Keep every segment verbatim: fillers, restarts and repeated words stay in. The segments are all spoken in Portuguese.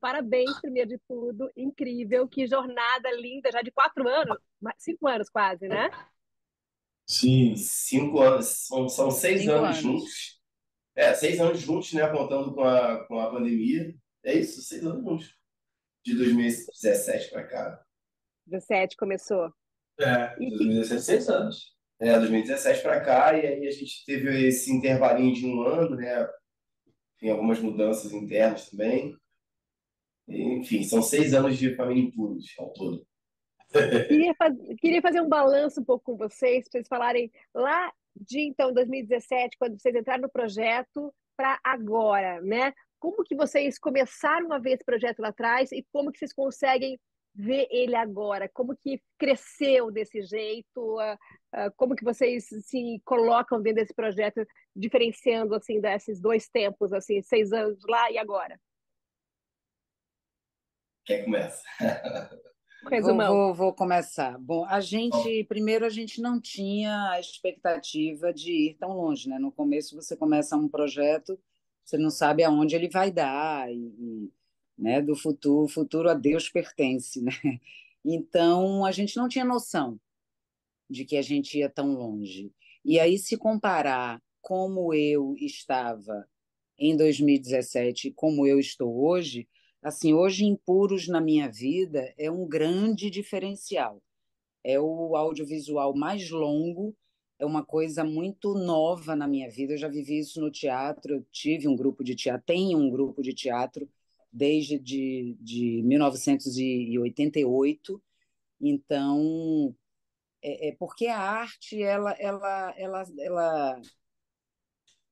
Parabéns, primeiro de tudo, incrível, que jornada linda, já de quatro anos, cinco anos quase, né? Sim, cinco anos, são, são seis cinco anos, anos juntos, é, seis anos juntos, né, contando com a, com a pandemia, é isso, seis anos juntos, de dois mil e dezessete para cá. dois mil e dezessete começou? É, de dois mil e dezessete, seis anos. É, dois mil e dezessete para cá, e aí a gente teve esse intervalinho de um ano, né? Enfim, algumas mudanças internas também. E, enfim, são seis anos de família Impuros ao todo. Queria, faz... Queria fazer um balanço um pouco com vocês, para vocês falarem lá de, então, dois mil e dezessete, quando vocês entraram no projeto, para agora, né? Como que vocês começaram a ver esse projeto lá atrás e como que vocês conseguem ver ele agora, como que cresceu desse jeito, uh, uh, como que vocês se colocam dentro desse projeto, diferenciando assim desses dois tempos, assim, seis anos lá e agora? Quem começa? vou, vou, vou começar. Bom, a gente, primeiro a gente não tinha a expectativa de ir tão longe, né? No começo você começa um projeto, você não sabe aonde ele vai dar e... e... Né, do futuro, o futuro a Deus pertence, né? Então, a gente não tinha noção de que a gente ia tão longe. E aí, se comparar como eu estava em dois mil e dezessete e como eu estou hoje, assim, hoje Impuros na minha vida é um grande diferencial. É o audiovisual mais longo, é uma coisa muito nova na minha vida. Eu já vivi isso no teatro, eu tive um grupo de teatro, tenho um grupo de teatro, desde de, de mil novecentos e oitenta e oito, então, é, é porque a arte, ela, ela, ela, ela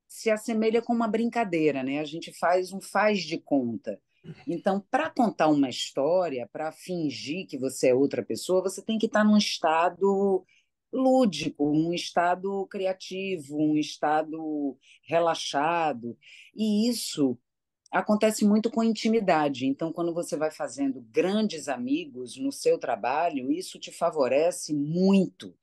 se assemelha com uma brincadeira, né? A gente faz um faz de conta. Então, para contar uma história, para fingir que você é outra pessoa, você tem que estar num estado lúdico, um estado criativo, um estado relaxado, e isso acontece muito com intimidade. Então, quando você vai fazendo grandes amigos no seu trabalho, isso te favorece muito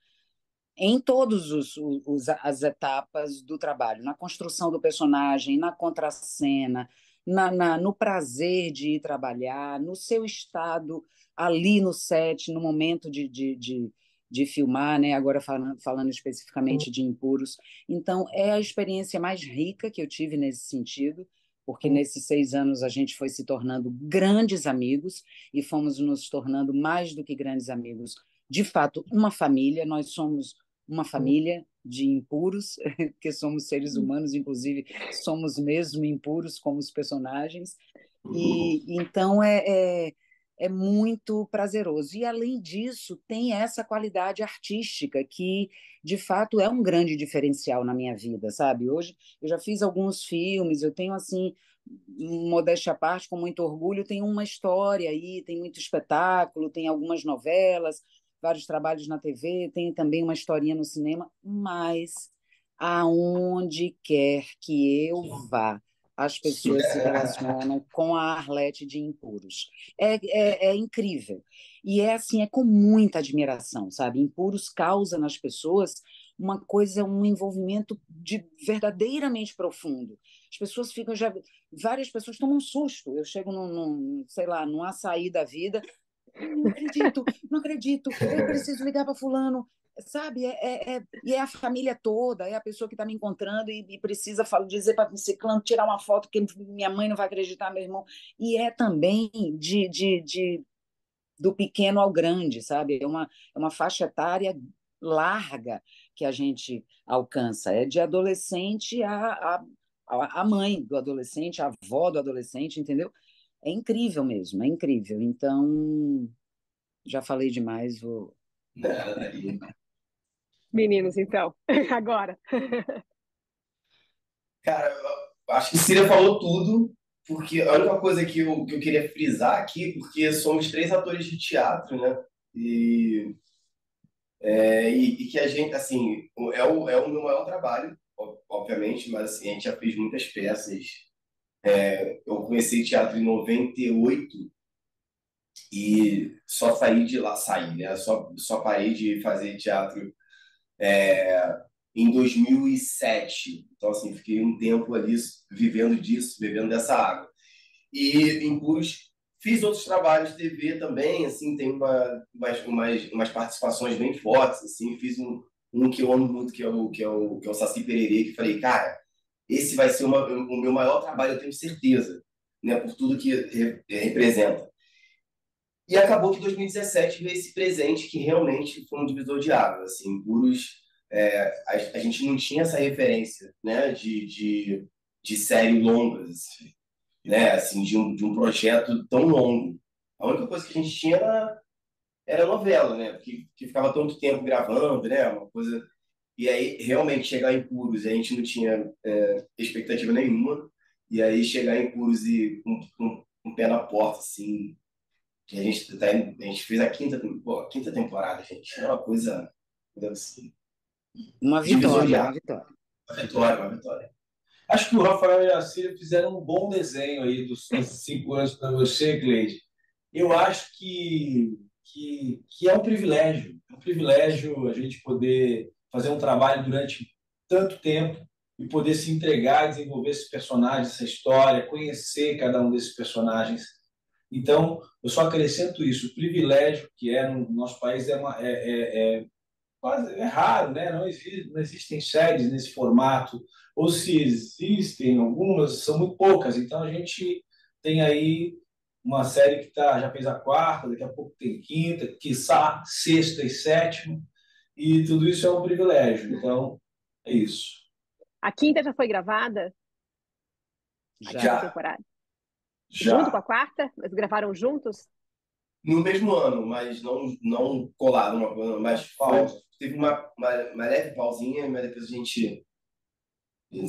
em todos os, os as etapas do trabalho, na construção do personagem, na contracena, na, na, no prazer de ir trabalhar, no seu estado ali no set, no momento de, de, de, de filmar, né? Agora falando, falando especificamente de Impuros. Então, é a experiência mais rica que eu tive nesse sentido, porque nesses seis anos a gente foi se tornando grandes amigos e fomos nos tornando mais do que grandes amigos. De fato, uma família, nós somos uma família de impuros, porque somos seres humanos, inclusive somos mesmo impuros como os personagens. E então é, é, é muito prazeroso. E além disso, tem essa qualidade artística que, de fato, é um grande diferencial na minha vida, sabe? Hoje eu já fiz alguns filmes, eu tenho, assim, modéstia à parte, com muito orgulho, tenho uma história aí, tem muito espetáculo, tem algumas novelas, vários trabalhos na T V, tem também uma historinha no cinema, mas aonde quer que eu vá, as pessoas se relacionam com a Arlete de Impuros. É, é, é incrível. E é assim, é com muita admiração, sabe? Impuros causa nas pessoas uma coisa, um envolvimento de, verdadeiramente profundo. As pessoas ficam... já várias pessoas tomam um susto. Eu chego num, num sei lá, num açaí da vida. Não acredito, não acredito. Eu preciso ligar para fulano. Sabe, é, é, é, e é a família toda, é a pessoa que está me encontrando e, e precisa falo, dizer para o ciclano, tirar uma foto, que minha mãe não vai acreditar, meu irmão. E é também de, de, de, do pequeno ao grande, sabe? É uma, é uma faixa etária larga que a gente alcança. É de adolescente a, a, a mãe do adolescente, a avó do adolescente, entendeu? É incrível mesmo, é incrível. Então, já falei demais, vou... Meninos, então, agora. Cara, acho que Cília falou tudo, porque a única coisa que eu, que eu queria frisar aqui, porque somos três atores de teatro, né? E, é, e, e que a gente, assim, é o, é o meu maior trabalho, obviamente, mas assim, a gente já fez muitas peças. É, eu comecei teatro em noventa e oito. E só saí de lá, saí, né? Só, só parei de fazer teatro é, em dois mil e sete. Então, assim, fiquei um tempo ali vivendo disso, bebendo dessa água. E Impuros Fiz outros trabalhos de T V também, assim, tem uma, umas, umas, umas participações bem fortes, assim, fiz um, um que eu amo muito, que é o, que é o, que é o Saci Pererê, que falei, cara, esse vai ser uma, o meu maior trabalho, eu tenho certeza, né, por tudo que re, representa. E acabou que dois mil e dezessete veio esse presente que realmente foi um divisor de águas, assim, Impuros, é, a, a gente não tinha essa referência, né, de, de, de série longas, assim. Né, assim, de um, de um projeto tão longo. A única coisa que a gente tinha era, era novela, né, que, que ficava tanto tempo gravando, né, uma coisa... E aí, realmente, chegar em Impuros, a gente não tinha é, expectativa nenhuma, e aí chegar em Impuros e com um, um, um pé na porta, assim, que a gente, tá, a gente fez a quinta, pô, a quinta temporada, gente, era uma coisa... Assim, uma vitória, uma vitória. Uma vitória, uma vitória. Acho que o Rafael e a Cília fizeram um bom desenho aí dos cinco anos para você, Cleide. Eu acho que, que, que é um privilégio. É um privilégio a gente poder fazer um trabalho durante tanto tempo e poder se entregar, desenvolver esses personagens, essa história, conhecer cada um desses personagens. Então, eu só acrescento isso. O privilégio que é no nosso país é, uma, é, é, é quase é raro, né? Não existe, não existem séries nesse formato, ou se existem algumas, são muito poucas. Então, a gente tem aí uma série que tá, já fez a quarta, daqui a pouco tem quinta, quiçá sexta e sétima, e tudo isso é um privilégio. Então, é isso. A quinta já foi gravada? A já. Quinta temporada. Já. Junto com a quarta? Eles gravaram juntos? No mesmo ano, mas não, não colaram uma coisa, mas pausa. Teve uma, uma, uma leve pausinha, mas depois a gente...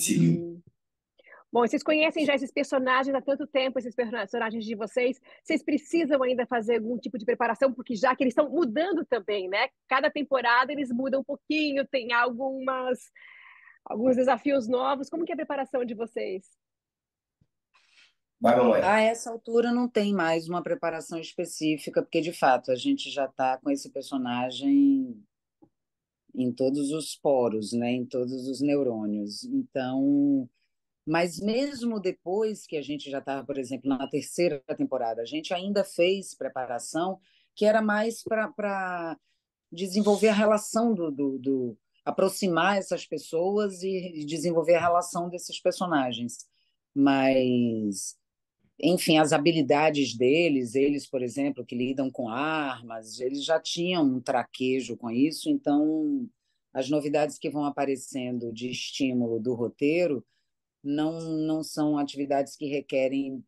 Sim. Bom, vocês conhecem já esses personagens há tanto tempo, esses personagens de vocês, vocês precisam ainda fazer algum tipo de preparação, porque já que eles estão mudando também, né? Cada temporada eles mudam um pouquinho, tem algumas, alguns desafios novos. Como que é a preparação de vocês? A essa altura não tem mais uma preparação específica, porque de fato a gente já está com esse personagem... em todos os poros, né? Em todos os neurônios. Então, mas mesmo depois que a gente já estava, por exemplo, na terceira temporada, a gente ainda fez preparação que era mais para desenvolver a relação, do, do, do aproximar essas pessoas e desenvolver a relação desses personagens. Mas, enfim, as habilidades deles, eles, por exemplo, que lidam com armas, eles já tinham um traquejo com isso, então as novidades que vão aparecendo de estímulo do roteiro não, não são atividades que requerem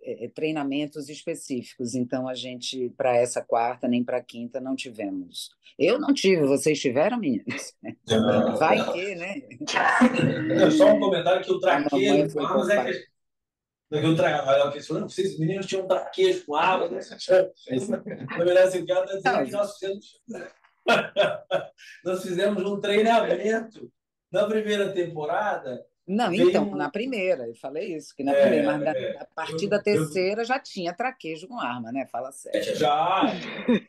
é, treinamentos específicos, então a gente, para essa quarta nem para a quinta, não tivemos. Eu não tive, vocês tiveram, meninas? Não, vai não. Que, né? Não, só um comentário que o traquejo com armas é que... Eu trago, ela fez, não, vocês meninos tinham um traquejo com água, né? Na verdade, o cara está dizendo que nós fizemos, nós fizemos um treinamento na primeira temporada. Não, então, um... na primeira, eu falei isso, que na é, primeira, mas é, a partir eu, da terceira eu... já tinha traquejo com arma, né? Fala sério. Já,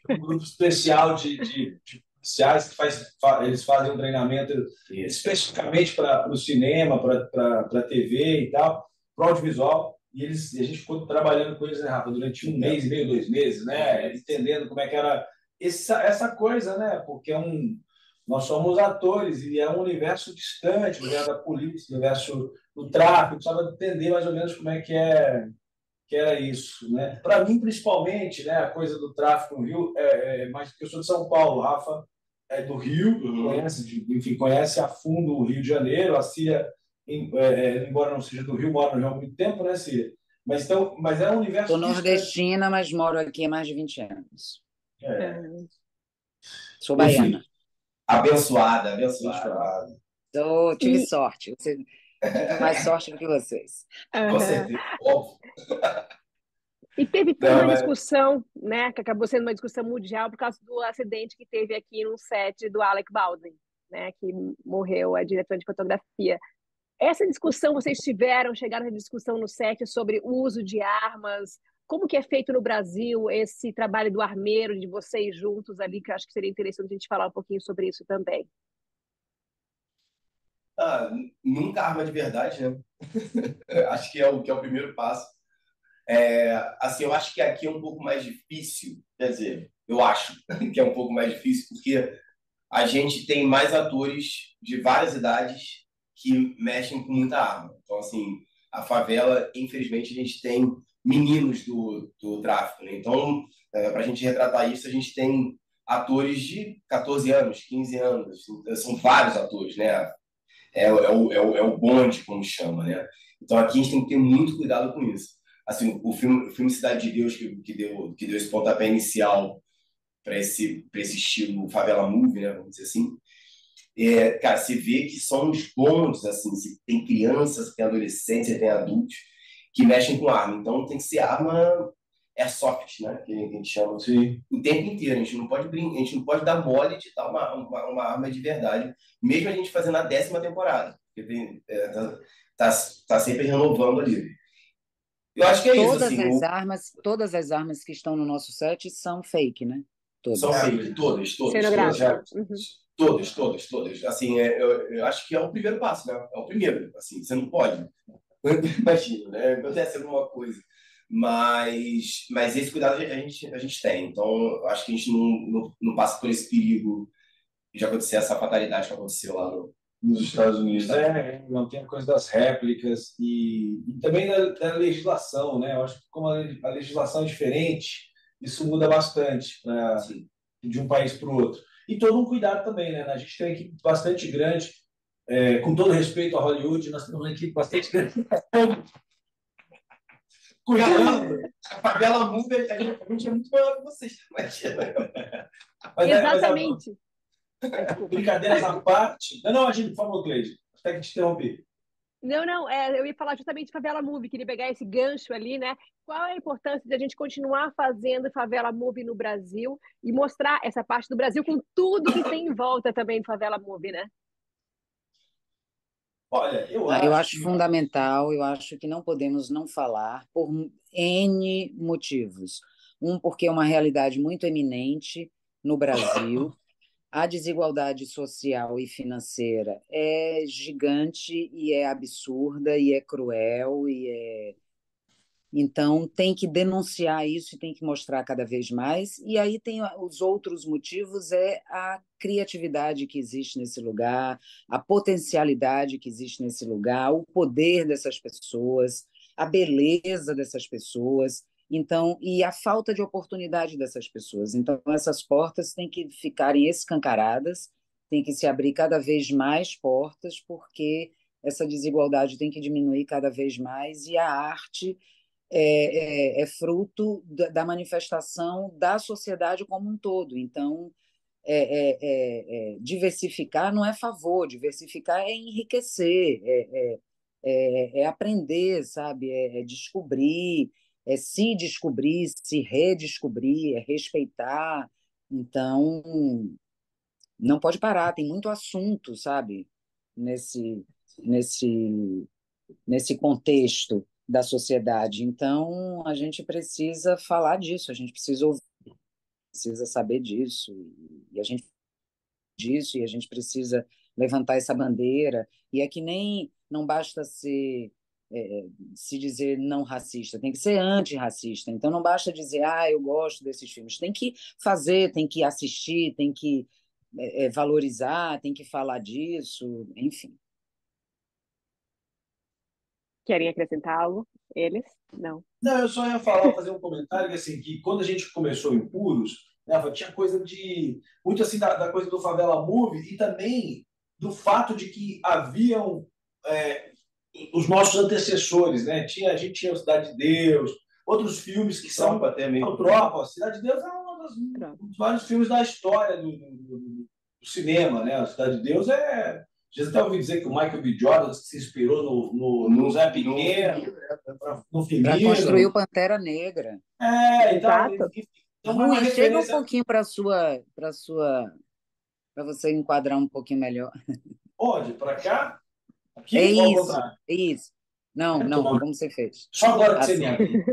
um grupo especial de, de, de policiais que faz, eles fazem um treinamento especificamente para o cinema, para a T V e tal, para o audiovisual, e eles, a gente ficou trabalhando com eles, né, Rafa, durante um mês e meio, dois meses, né, entendendo como é que era essa, essa coisa, né, porque é um, nós somos atores e é um universo distante, o universo da polícia, o universo do tráfico, precisava entender mais ou menos como é que, é, que era isso, né. Para mim, principalmente, né, a coisa do tráfico no Rio, é, é, mas eu sou de São Paulo, Rafa é do Rio, conhece, enfim, conhece a fundo o Rio de Janeiro, a Cília, embora não seja do Rio, moro no Rio há muito tempo, né, Cília? Mas, então, mas é um universo... Sou nordestina, mas moro aqui há mais de vinte anos. É. Sou baiana. Enfim, abençoada, abençoada. Tô, tive e... sorte. Você... Tive mais sorte do que vocês. Com certeza, óbvio. E teve toda uma discussão, né, que acabou sendo uma discussão mundial por causa do acidente que teve aqui no set do Alec Baldwin, né, que morreu, a diretora de fotografia. Essa discussão, vocês tiveram, chegaram a discussão no set sobre o uso de armas, como que é feito no Brasil esse trabalho do armeiro, de vocês juntos ali, que eu acho que seria interessante a gente falar um pouquinho sobre isso também. Ah, nunca arma de verdade, né? Acho que é o, que é o primeiro passo. É, assim, eu acho que aqui é um pouco mais difícil, quer dizer, eu acho que é um pouco mais difícil, porque a gente tem mais atores de várias idades que mexem com muita arma. Então, assim, a favela, infelizmente, a gente tem meninos do, do tráfico, né? Então, é, para a gente retratar isso, a gente tem atores de catorze anos, quinze anos, são vários atores, né? É, é, o, é, o, é o bonde, como chama, né? Então, aqui a gente tem que ter muito cuidado com isso. Assim, o filme, o filme Cidade de Deus, que, que, deu, que deu esse pontapé inicial para esse, pra esse estilo favela movie, né, vamos dizer assim, é, cara, você vê que são os bons, assim, tem crianças, tem adolescentes, tem adultos que mexem com arma. Então tem que ser arma airsoft, né, que a gente chama. Sim. O tempo inteiro. A gente não pode brin- a gente não pode dar mole de dar uma, uma, uma arma de verdade, mesmo a gente fazendo a décima temporada, porque tem, é, tá, tá, tá sempre renovando ali. Eu acho que é todas isso, assim, as o... armas, todas as armas que estão no nosso set são fake, né? Todas. São fake, todas, todas, todas, já, uhum. todas, todas, todas. Assim, é, eu, eu acho que é o primeiro passo, né? É o primeiro, assim, você não pode. Imagina, né? Acontece alguma coisa. Mas, mas esse cuidado a gente, a gente tem. Então, eu acho que a gente não, não, não passa por esse perigo de acontecer essa fatalidade que aconteceu lá no... nos Estados Unidos, né? Mantém a coisa das réplicas e, e também da, da legislação, né? Eu acho que como a legislação é diferente, isso muda bastante, né? De um país para o outro. E todo um cuidado também, né? A gente tem uma equipe bastante grande, é, com todo respeito a Hollywood, nós temos uma equipe bastante grande. Cuidando. A favela muda, a gente é muito maior que vocês. Mas... mas, exatamente. Mas, brincadeiras à parte. Não, não, a gente, por favor, Cleide, até que te interrompi. Não, não, é, eu ia falar justamente de Favela Movie, queria pegar esse gancho ali, né? Qual é a importância de a gente continuar fazendo Favela Movie no Brasil e mostrar essa parte do Brasil com tudo que tem em volta também do Favela Movie, né? Olha, eu acho... Eu acho fundamental, eu acho que não podemos não falar por N motivos. Um, porque é uma realidade muito eminente no Brasil. A desigualdade social e financeira é gigante e é absurda e é cruel e é... Então tem que denunciar isso e tem que mostrar cada vez mais. E aí tem os outros motivos, é a criatividade que existe nesse lugar, a potencialidade que existe nesse lugar, o poder dessas pessoas, a beleza dessas pessoas. Então, e a falta de oportunidade dessas pessoas. Então, essas portas têm que ficarem escancaradas, têm que se abrir cada vez mais portas, porque essa desigualdade tem que diminuir cada vez mais, e a arte é, é, é fruto da manifestação da sociedade como um todo. Então, é, é, é, é, diversificar não é favor, diversificar é enriquecer, é, é, é, é aprender, sabe? É, é descobrir... é se descobrir, se redescobrir, é respeitar. Então, não pode parar, tem muito assunto, sabe, nesse, nesse, nesse contexto da sociedade. Então, a gente precisa falar disso, a gente precisa ouvir, precisa saber disso, e a gente disso, e a gente precisa levantar essa bandeira. E é que nem não basta ser... É, se dizer não racista, tem que ser antirracista. Então não basta dizer, ah, eu gosto desses filmes, tem que fazer, tem que assistir, tem que é, valorizar, tem que falar disso, enfim. Querem acrescentar algo? Eles? Não. Não, eu só ia falar, fazer um comentário assim, que quando a gente começou Impuros, né, tinha coisa de... muito assim da, da coisa do Favela Movie e também do fato de que haviam... É, os nossos antecessores, né? Tinha, a gente tinha Cidade de Deus, outros filmes que são... Tropa até mesmo. Tropa. Cidade de Deus é um dos, um dos vários filmes da história do, do, do cinema, né? A Cidade de Deus é... Já até ouvi dizer que o Michael B. Jordan se inspirou no, no, no Zé Piquinho, no filme. Para construir o Pantera Negra. É, então... então Rui, referência... Chega um pouquinho para sua... para sua, para você enquadrar um pouquinho melhor. Pode, para cá? Aqui, é isso, é isso. Não, é não, como você fez. Só agora que assim, você me avisa.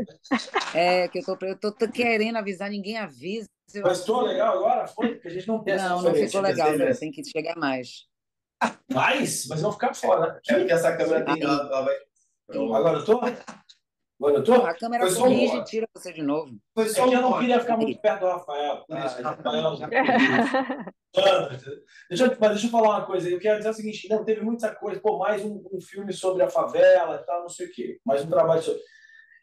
É, que eu tô, eu tô querendo avisar, ninguém avisa. Eu... Mas estou legal agora? Foi? Porque a gente não tem essa... Não, não ficou legal, né? Tem que chegar mais. Mais? Mas vão ficar fora. É porque essa câmera tem... Ela, ela vai... Agora eu estou? Bom, eu tô... A câmera corrige e tira você de novo. Foi só é que eu não queria ficar muito perto do Rafael. Por isso, ah, Rafael já... deixa eu, mas deixa eu falar uma coisa. Eu quero dizer o seguinte, não, teve muita coisa. Pô, mais um, um filme sobre a favela e tal, não sei o quê. Mais um trabalho sobre...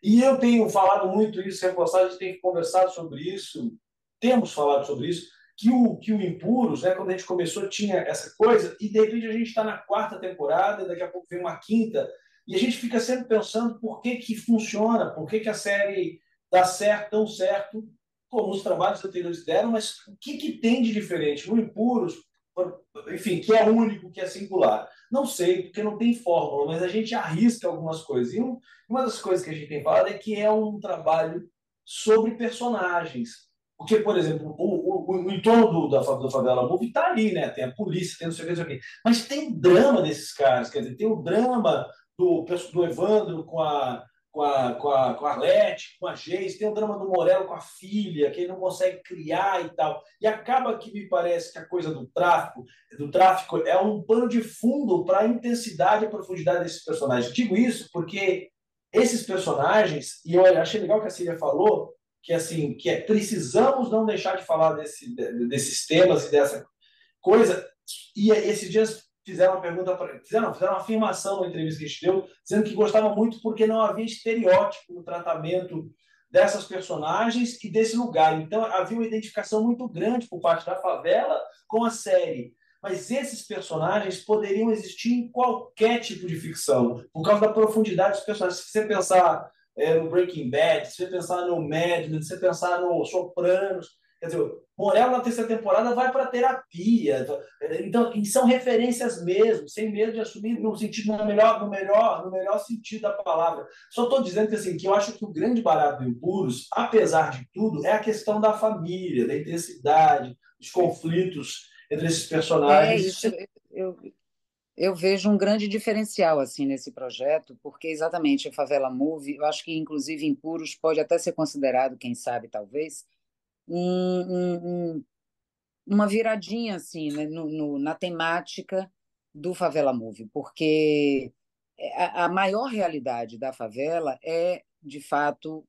E eu tenho falado muito isso, reforçado, a gente tem conversado sobre isso, temos falado sobre isso, que o, que o Impuros, né, quando a gente começou, tinha essa coisa, e de repente a gente está na quarta temporada, daqui a pouco vem uma quinta, e a gente fica sempre pensando por que, que funciona, por que, que a série dá certo, tão certo, como os trabalhos anteriores deram, mas o que, que tem de diferente? O Impuros, enfim, que é único, que é singular. Não sei, porque não tem fórmula, mas a gente arrisca algumas coisas. E um, uma das coisas que a gente tem falado é que é um trabalho sobre personagens. Porque, por exemplo, o, o, o entorno do, da, do Favela Movie está ali, né? Tem a polícia, tem não sei o que, não sei o que. Mas tem o drama desses caras, quer dizer, tem o drama do, do Evandro com a, com, a, com, a, com a Arlete, com a Geis, tem o drama do Morello com a filha, que ele não consegue criar e tal. E acaba que me parece que a coisa do tráfico, do tráfico é um pano de fundo para a intensidade e profundidade desses personagens. Digo isso porque esses personagens, e eu achei legal que a Cília falou, que assim, que é, precisamos não deixar de falar desse, desses temas e dessa coisa. E esses dias fizeram uma pergunta, pra, fizeram, fizeram uma afirmação na entrevista que a gente deu, dizendo que gostava muito porque não havia estereótipo no tratamento dessas personagens e desse lugar. Então, havia uma identificação muito grande por parte da favela com a série. Mas esses personagens poderiam existir em qualquer tipo de ficção, por causa da profundidade dos personagens. Se você pensar... É, no Breaking Bad, se você pensar no Mad Men, se você pensar no Sopranos, quer dizer, Morello na terceira temporada vai para terapia, então são referências mesmo, sem medo de assumir no sentido no melhor, no melhor, no melhor sentido da palavra. Só estou dizendo que assim, que eu acho que o grande barato do Impuros, apesar de tudo, é a questão da família, da intensidade, dos conflitos entre esses personagens. É isso. Eu... Eu vejo um grande diferencial assim, nesse projeto, porque exatamente a Favela Movie, eu acho que inclusive Impuros pode até ser considerado, quem sabe, talvez, um, um, uma viradinha assim, né, no, no, na temática do Favela Movie, porque a, a maior realidade da favela é, de fato,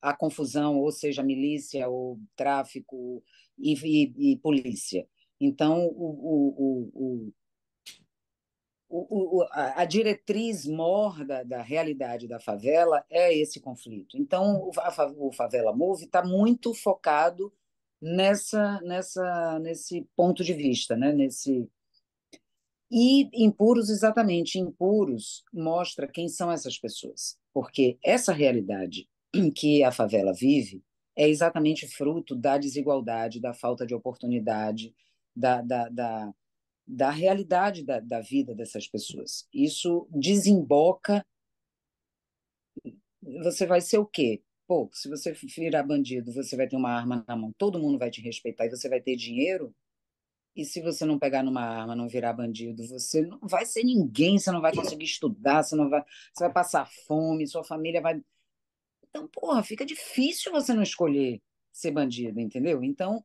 a confusão, ou seja, milícia, ou tráfico e, e, e polícia. Então, o... o, o, o O, o, a, a diretriz mor da, da realidade da favela é esse conflito. Então, o, a, o Favela Movie está muito focado nessa, nessa, nesse ponto de vista, né? Nesse... E Impuros, exatamente, Impuros mostra quem são essas pessoas, porque essa realidade em que a favela vive é exatamente fruto da desigualdade, da falta de oportunidade, da... da, da da realidade da, da vida dessas pessoas. Isso desemboca... Você vai ser o quê? Pô, se você virar bandido, você vai ter uma arma na mão, todo mundo vai te respeitar e você vai ter dinheiro? E se você não pegar numa arma, não virar bandido, você não vai ser ninguém, você não vai conseguir estudar, você, não vai, você vai passar fome, sua família vai... Então, porra, fica difícil você não escolher ser bandido, entendeu? Então...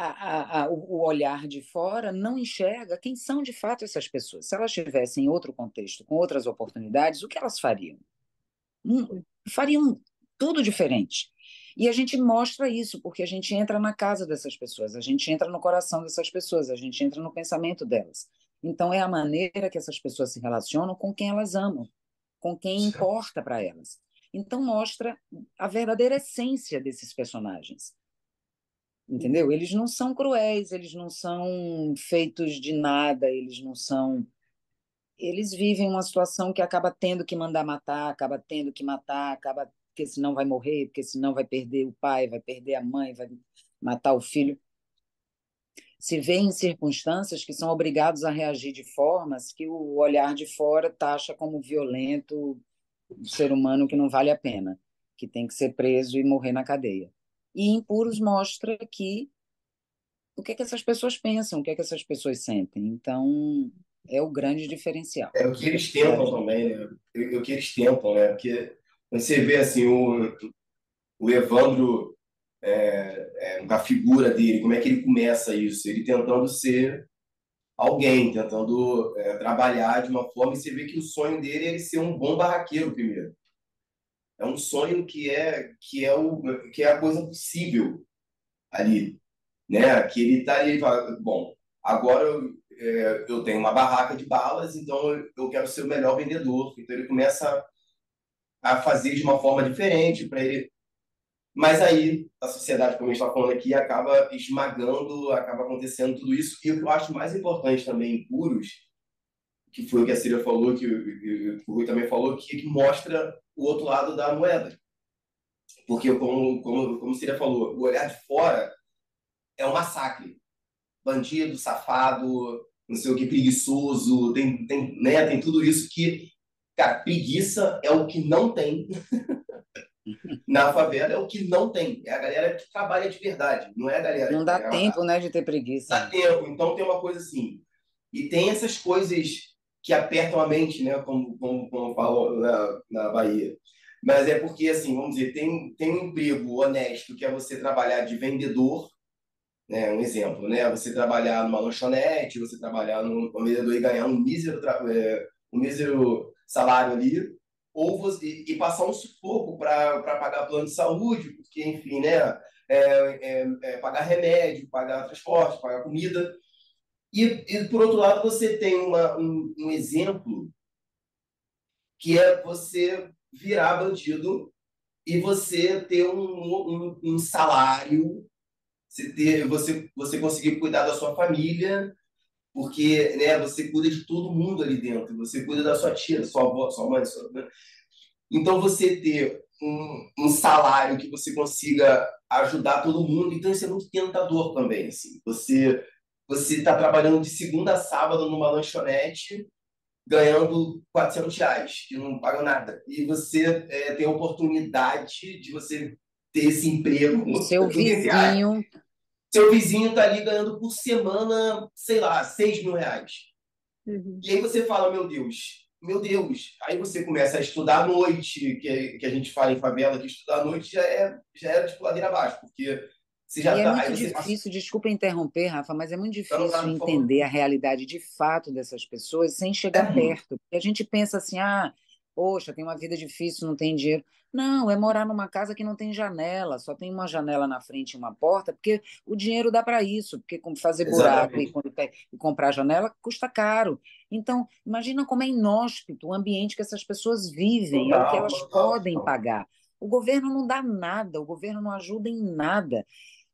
A, a, a, o olhar de fora não enxerga quem são de fato essas pessoas. Se elas estivessem em outro contexto, com outras oportunidades, o que elas fariam? Hum, fariam tudo diferente. E a gente mostra isso, porque a gente entra na casa dessas pessoas, a gente entra no coração dessas pessoas, a gente entra no pensamento delas. Então, é a maneira que essas pessoas se relacionam com quem elas amam, com quem importa para elas. Então, mostra a verdadeira essência desses personagens. Entendeu? Eles não são cruéis, eles não são feitos de nada, eles não são... Eles vivem uma situação que acaba tendo que mandar matar, acaba tendo que matar, acaba porque senão vai morrer, porque senão vai perder o pai, vai perder a mãe, vai matar o filho. Se vê em circunstâncias que são obrigados a reagir de formas que o olhar de fora taxa como violento, um ser humano que não vale a pena, que tem que ser preso e morrer na cadeia. E Impuros mostra que o que é que essas pessoas pensam, o que é que essas pessoas sentem. então é o grande diferencial. É o que eles tentam também, né? É o que eles tentam, né? Porque você vê assim o, o Evandro, é, é, a figura dele, como é que ele começa isso? Ele tentando ser alguém, tentando é, trabalhar de uma forma, e você vê que o sonho dele é ele ser um bom barraqueiro primeiro. É um sonho que é, que é, o, que é a coisa possível ali, né? Que ele tá ali e fala, bom, agora eu, é, eu tenho uma barraca de balas, então eu quero ser o melhor vendedor. Então ele começa a, a fazer de uma forma diferente para ele. Mas aí a sociedade, como a gente está falando aqui, acaba esmagando, acaba acontecendo tudo isso. E o que eu acho mais importante também em Impuros, que foi o que a Cília falou, que o Rui também falou, que, que mostra o outro lado da moeda. Porque, como, como, como a Cília falou, o olhar de fora é um massacre. Bandido, safado, não sei o que, preguiçoso, tem, tem, né, tem tudo isso que... Cara, preguiça é o que não tem... Na favela é o que não tem. É a galera que trabalha de verdade. Não é a galera... Não dá tempo, né, de ter preguiça. Dá tempo. Então tem uma coisa assim. E tem essas coisas que apertam a mente, né, como, como, como eu falo na, na Bahia. Mas é porque, assim, vamos dizer, tem, tem um emprego honesto, que é você trabalhar de vendedor, né, um exemplo, né? Você trabalhar numa lanchonete, você trabalhar num vendedor e ganhar um mísero, um mísero salário ali, ou você, e passar um sufoco para pagar plano de saúde, porque, enfim, né, é, é, é pagar remédio, pagar transporte, pagar comida. E, e por outro lado, você tem uma, um, um exemplo que é você virar bandido e você ter um, um, um salário, você, ter, você, você conseguir cuidar da sua família, porque, né, você cuida de todo mundo ali dentro, você cuida da sua tia, sua avó, sua mãe, sua... Então, você ter um, um salário que você consiga ajudar todo mundo, então isso é muito tentador também, assim. Você você está trabalhando de segunda a sábado numa lanchonete, ganhando quatrocentos reais, que não paga nada. E você é, tem a oportunidade de você ter esse emprego. O seu vizinho... Seu vizinho está ali ganhando por semana, sei lá, seis mil reais. Uhum. E aí você fala, meu Deus, meu Deus. Aí você começa a estudar à noite, que, que a gente fala em favela, que estudar à noite já é, já é tipo ladeira abaixo, porque você já está... É muito difícil, passa... desculpa interromper, Rafa, mas é muito difícil não, não, não, entender a realidade de fato dessas pessoas sem chegar é. perto. Porque a gente pensa assim, ah, poxa, tem uma vida difícil, não tem dinheiro... Não, é morar numa casa que não tem janela, só tem uma janela na frente e uma porta, porque o dinheiro dá para isso, porque fazer buraco e, e comprar janela custa caro. Então, imagina como é inóspito o ambiente que essas pessoas vivem, é o que elas podem pagar. O governo não dá nada, o governo não ajuda em nada.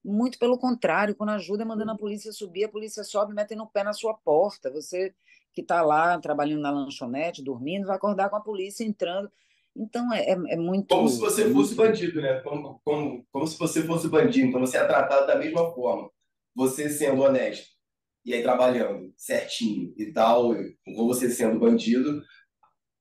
Muito pelo contrário, quando ajuda é mandando a polícia subir, a polícia sobe, metem no pé na sua porta. Você que está lá trabalhando na lanchonete, dormindo, vai acordar com a polícia entrando... Então, é, é muito... Como se você fosse bandido, né? Como, como, como se você fosse bandido. Então, você é tratado da mesma forma. Você sendo honesto e aí trabalhando certinho e tal, ou você sendo bandido,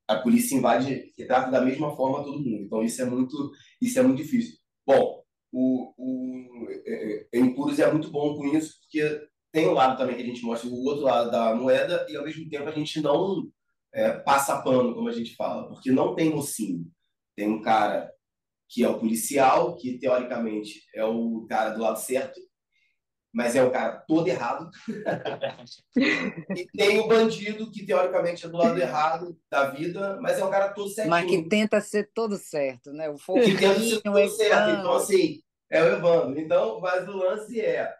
a polícia invade e trata da mesma forma todo mundo. Então, isso é muito, isso é muito difícil. Bom, o, o é, é, Impuros é muito bom com isso, porque tem um lado também que a gente mostra, o outro lado da moeda, e, ao mesmo tempo, a gente não... É, passa pano, como a gente fala, porque não tem mocinho. Tem um cara que é o policial, que teoricamente é o cara do lado certo, mas é o cara todo errado. E tem o bandido, que teoricamente é do lado errado da vida, mas é o cara todo certinho. Mas que tenta ser todo certo, né? O fogo que tenta ser todo certo. Então, assim, é o Evandro. Então, mas o lance é...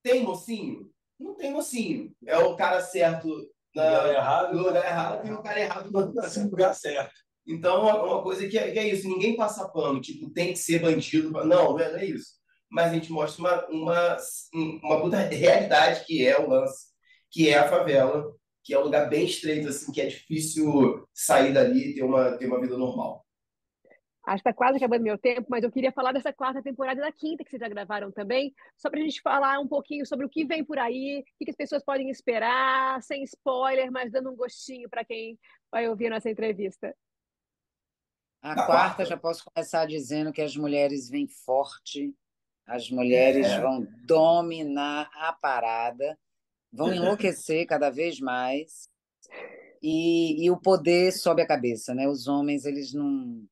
Tem mocinho? Não tem mocinho. É o cara certo... Na, errado, no lugar errado e o cara errado no lugar certo. Então, é uma coisa que é, que é isso. Ninguém passa pano. Tipo, tem que ser bandido. Não, não é isso. Mas a gente mostra uma, uma, uma puta realidade que é o lance, que é a favela, que é um lugar bem estreito, assim, que é difícil sair dali e ter uma, ter uma vida normal. Acho que está quase acabando meu tempo, mas eu queria falar dessa quarta temporada e da quinta, que vocês já gravaram também, só para a gente falar um pouquinho sobre o que vem por aí, o que as pessoas podem esperar, sem spoiler, mas dando um gostinho para quem vai ouvir nossa entrevista. A quarta, já posso começar dizendo que as mulheres vêm forte, as mulheres é. vão dominar a parada, vão enlouquecer cada vez mais, e, e o poder sobe a cabeça, né? Os homens, eles não...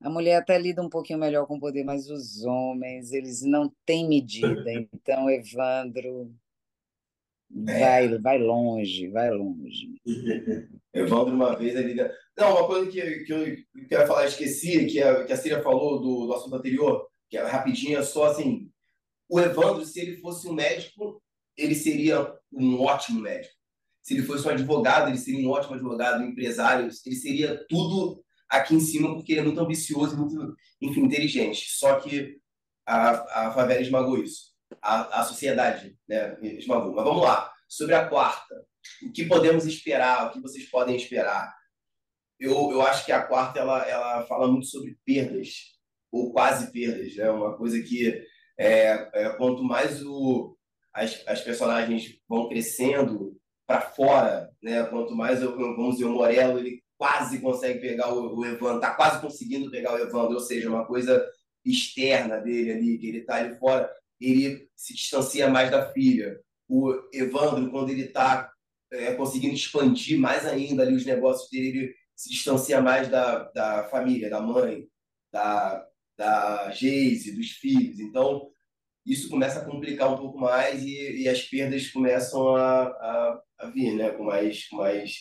A mulher até lida um pouquinho melhor com o poder, mas os homens, eles não têm medida. Então, Evandro, Vai, é. vai longe, vai longe. Evandro, uma vez, ele... Não, uma coisa que, que eu quero falar, esqueci, que a, que a Cira falou do, do assunto anterior, que é rapidinho, é só assim... O Evandro, se ele fosse um médico, ele seria um ótimo médico. Se ele fosse um advogado, ele seria um ótimo advogado, um empresário, ele seria tudo aqui em cima, porque ele é muito ambicioso, muito, enfim, inteligente. Só que a, a favela esmagou isso. A, a sociedade, né, esmagou. Mas vamos lá. Sobre a quarta. O que podemos esperar? O que vocês podem esperar? Eu, eu acho que a quarta, ela, ela fala muito sobre perdas, ou quase perdas. É, né? Uma coisa que... É, é, quanto mais o, as, as personagens vão crescendo para fora, né? Quanto mais, eu, vamos dizer, o Morello, ele quase consegue pegar o, o Evandro, está quase conseguindo pegar o Evandro, ou seja, uma coisa externa dele ali, que ele está ali fora, ele se distancia mais da filha. O Evandro, quando ele está é, conseguindo expandir mais ainda ali os negócios dele, ele se distancia mais da, da família, da mãe, da... da Geise, dos filhos. Então, isso começa a complicar um pouco mais e, e as perdas começam a, a, a vir, né? Com mais, com mais,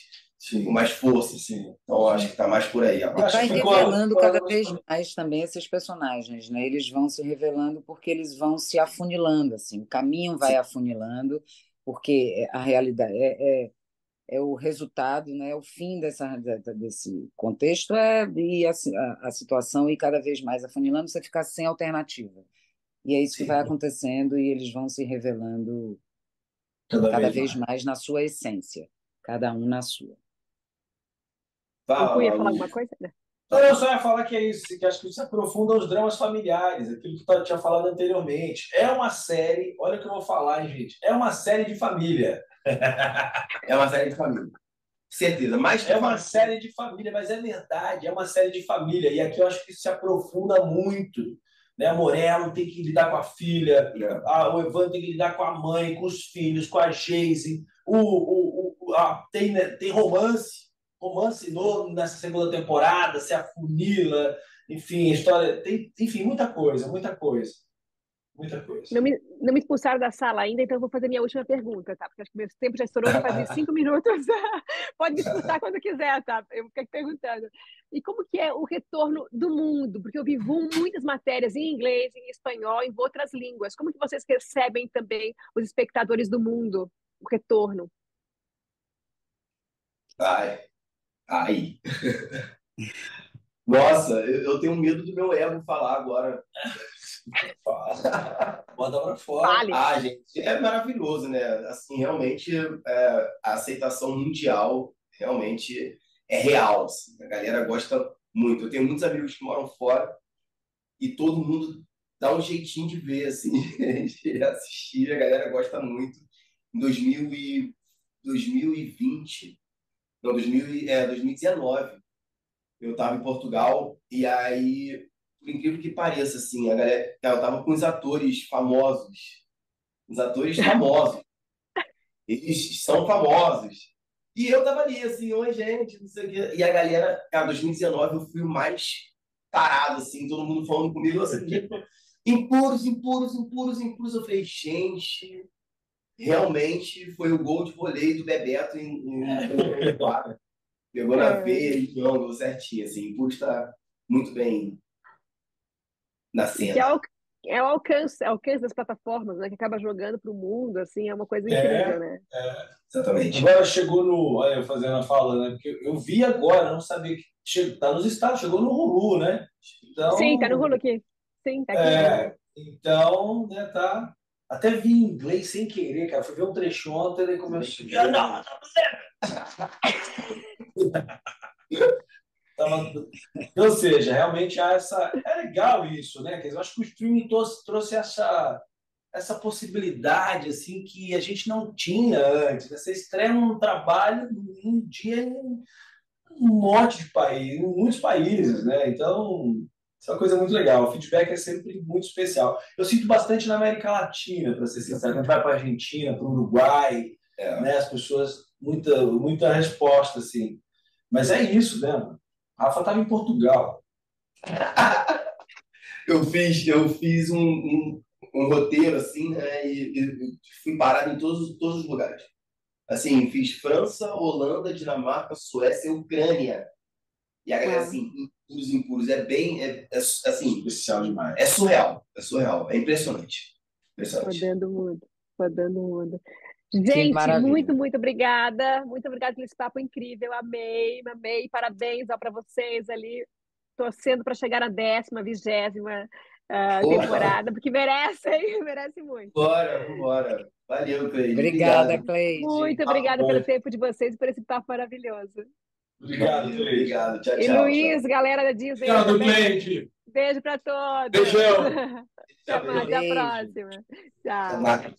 com mais força, sim. Então, acho que está mais por aí. Vai revelando cada vez mais também esses personagens, né? Eles vão se revelando porque eles vão se afunilando, assim. O caminho vai sim. afunilando, porque a realidade é... é... é o resultado, né? O fim dessa, desse contexto é e a, a, a situação e cada vez mais afunilando, você fica sem alternativa. E é isso Sim. que vai acontecendo e eles vão se revelando cada, cada vez, vez mais. mais na sua essência, cada um na sua. Fala, eu ia falar alguma coisa? Então, eu só ia falar que é isso, que acho que isso aprofunda os dramas familiares, aquilo que eu tinha falado anteriormente. É uma série, olha o que eu vou falar, gente, é uma série de família. É uma série de família. Certeza. Mas é uma série de família, mas é verdade, é uma série de família. E aqui eu acho que isso se aprofunda muito. Né? Morello tem que lidar com a filha, a, o Evandro tem que lidar com a mãe, com os filhos, com a Geise. O, o, o, a, tem, né, tem romance, romance novo nessa segunda temporada, se afunila, enfim, história. Tem, enfim, muita coisa, muita coisa. Muita coisa. Não me, não me expulsaram da sala ainda, então eu vou fazer minha última pergunta, tá? Porque acho que meu tempo já estourou, vou fazer cinco minutos. Pode me expulsar quando quiser, tá? Eu vou ficar te perguntando. E como que é o retorno do mundo? Porque eu vivo muitas matérias em inglês, em espanhol, em outras línguas. Como que vocês recebem também os espectadores do mundo, o retorno? Ai, ai. Nossa, eu, eu tenho medo do meu ego falar agora. Manda pra fora. Vale. Ah, gente, é maravilhoso, né? Assim, realmente, é, a aceitação mundial realmente é real. Assim. A galera gosta muito. Eu tenho muitos amigos que moram fora e todo mundo dá um jeitinho de ver, assim, de assistir. A galera gosta muito. Em dois mil e vinte, não, dois mil, é, dois mil e dezenove, eu estava em Portugal e aí... Por incrível que pareça, assim, a galera... eu tava com os atores famosos. Os atores famosos. Eles são famosos. E eu tava ali, assim, oi, gente, não sei o quê. E a galera... Cara, em dois mil e dezenove eu fui o mais parado, assim, todo mundo falando comigo, assim, impuros, impuros, impuros, impuros. Eu falei, gente, realmente foi o gol de vôlei do Bebeto em... em... Pegou na veia e jogou certinho, assim. Impuros tá muito bem... Que é o, é o alcance, alcance das plataformas, né? Que acaba jogando para o mundo, assim, é uma coisa incrível, é, né? É, exatamente. Agora chegou no... Olha, eu fazendo a fala, né? Porque eu, eu vi agora, não sabia que... Está nos Estados, chegou no Hulu, né? Então, sim, está no Hulu aqui. Sim, está aqui. É, então, né, tá... Até vi em inglês sem querer, cara. Fui ver um trecho ontem e começou... Não, não, não. Ou seja, realmente há essa... é legal isso, né? Eu acho que o streaming trouxe essa, essa possibilidade assim, que a gente não tinha antes. Você estreia um trabalho um dia em um monte de países, em muitos países, né? Então, isso é uma coisa muito legal. O feedback é sempre muito especial. Eu sinto bastante na América Latina, para ser sincero. A gente vai para a Argentina, para o Uruguai, é. Né? As pessoas, muita, muita resposta, assim. Mas é isso, né? Rafa estava em Portugal. eu fiz, eu fiz um, um, um roteiro, assim, né? E, e fui parado em todos, todos os lugares. Assim, fiz França, Holanda, Dinamarca, Suécia, Ucrânia. E a galera, assim, Impuros, Impuros, é bem, é, é assim... Especial demais. É surreal, é surreal, é impressionante. Impressionante. Rodando o mundo, rodando o mundo. Gente, muito, muito obrigada. Muito obrigada pelo papo incrível. Amei, amei. Parabéns para vocês ali. Torcendo para chegar na décima, vigésima uh, temporada, porque merecem, merecem muito. Bora, bora. Valeu, Cleide. Obrigada, obrigado. Cleide. Muito obrigada ah, pelo tempo de vocês e por esse papo maravilhoso. Obrigado, Cleide. Obrigado. Tchau, tchau. E Luiz, tchau. Galera da Disney. Obrigado, também. Cleide. Beijo para todos. Beijão. Até a próxima. Tchau.